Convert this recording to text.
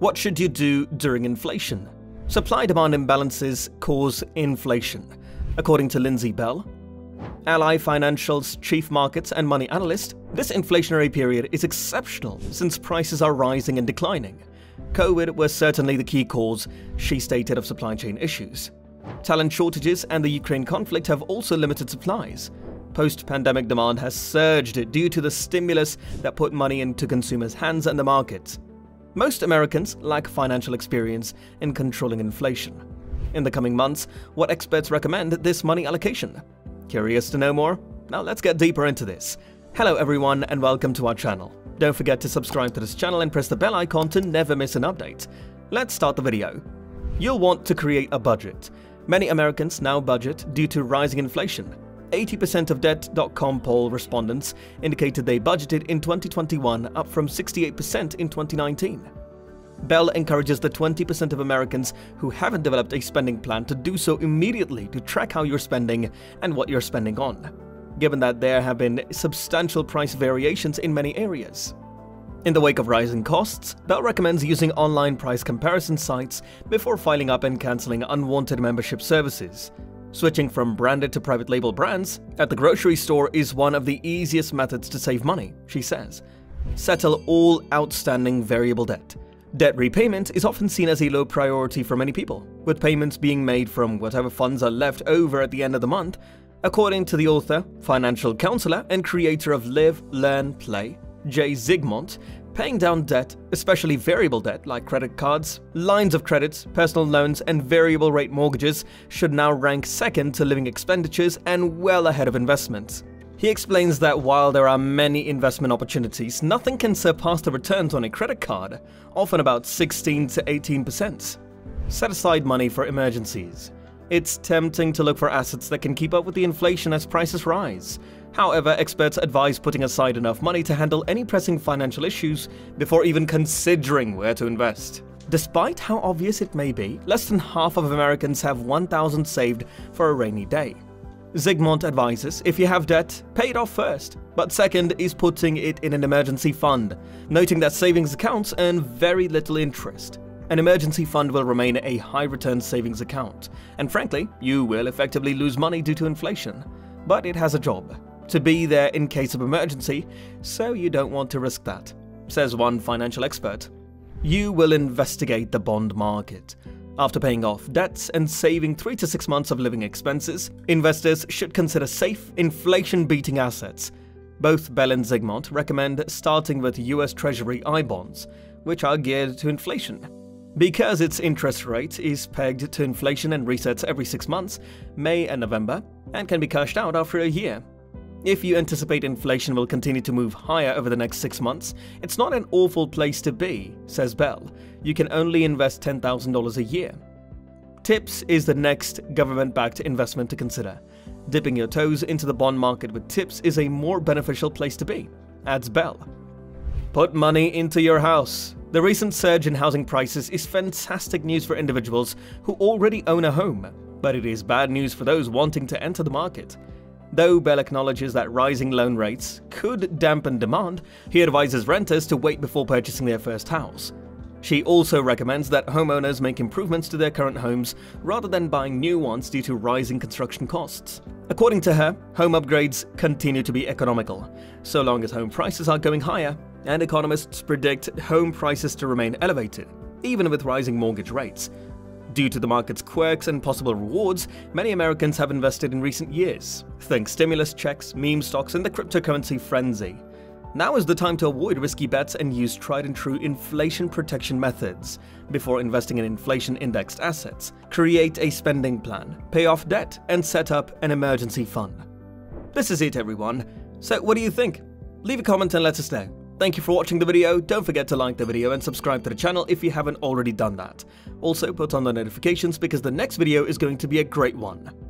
What should you do during inflation? Supply-demand imbalances cause inflation, according to Lindsay Bell, Ally Financial's chief markets and money analyst. This inflationary period is exceptional since prices are rising and declining. COVID was certainly the key cause, she stated, of supply chain issues. Talent shortages and the Ukraine conflict have also limited supplies. Post-pandemic demand has surged due to the stimulus that put money into consumers' hands and the markets. Most Americans lack financial experience in controlling inflation. In the coming months, what experts recommend this money allocation? Curious to know more? Now let's get deeper into this. Hello everyone and welcome to our channel. Don't forget to subscribe to this channel and press the bell icon to never miss an update. Let's start the video. You'll want to create a budget. Many Americans now budget due to rising inflation. 80% of Debt.com poll respondents indicated they budgeted in 2021, up from 68% in 2019. Bell encourages the 20% of Americans who haven't developed a spending plan to do so immediately to track how you're spending and what you're spending on, given that there have been substantial price variations in many areas. In the wake of rising costs, Bell recommends using online price comparison sites before filing up and cancelling unwanted membership services. Switching from branded to private label brands at the grocery store is one of the easiest methods to save money, she says. Settle all outstanding variable debt. Debt repayment is often seen as a low priority for many people, with payments being made from whatever funds are left over at the end of the month, according to the author, financial counselor, and creator of Live, Learn, Play, Jay Zygmunt. Paying down debt, especially variable debt like credit cards, lines of credits, personal loans, and variable rate mortgages, should now rank second to living expenditures and well ahead of investments. He explains that while there are many investment opportunities, nothing can surpass the returns on a credit card, often about 16 to 18%. Set aside money for emergencies. It's tempting to look for assets that can keep up with the inflation as prices rise. However, experts advise putting aside enough money to handle any pressing financial issues before even considering where to invest. Despite how obvious it may be, less than half of Americans have $1,000 saved for a rainy day. Zygmunt advises, if you have debt, pay it off first, but second is putting it in an emergency fund, noting that savings accounts earn very little interest. An emergency fund will remain a high-return savings account, and frankly, you will effectively lose money due to inflation. But it has a job, to be there in case of emergency, so you don't want to risk that, says one financial expert. You will investigate the bond market. After paying off debts and saving 3 to 6 months of living expenses, investors should consider safe, inflation-beating assets. Both Bell and Zygmunt recommend starting with US Treasury I bonds, which are geared to inflation. Because its interest rate is pegged to inflation and resets every 6 months, May and November, and can be cashed out after a year. If you anticipate inflation will continue to move higher over the next 6 months, it's not an awful place to be, says Bell. You can only invest $10,000 a year. TIPS is the next government-backed investment to consider. Dipping your toes into the bond market with TIPS is a more beneficial place to be, adds Bell. Put money into your house. The recent surge in housing prices is fantastic news for individuals who already own a home, but it is bad news for those wanting to enter the market. Though Bell acknowledges that rising loan rates could dampen demand, he advises renters to wait before purchasing their first house. She also recommends that homeowners make improvements to their current homes rather than buying new ones due to rising construction costs. According to her, home upgrades continue to be economical, so long as home prices are going higher, and economists predict home prices to remain elevated, even with rising mortgage rates. Due to the market's quirks and possible rewards, many Americans have invested in recent years. Think stimulus checks, meme stocks, and the cryptocurrency frenzy. Now is the time to avoid risky bets and use tried-and-true inflation protection methods. Before investing in inflation-indexed assets, create a spending plan, pay off debt, and set up an emergency fund. This is it, everyone. So what do you think? Leave a comment and let us know. Thank you for watching the video. Don't forget to like the video and subscribe to the channel if you haven't already done that. Also, put on the notifications because the next video is going to be a great one.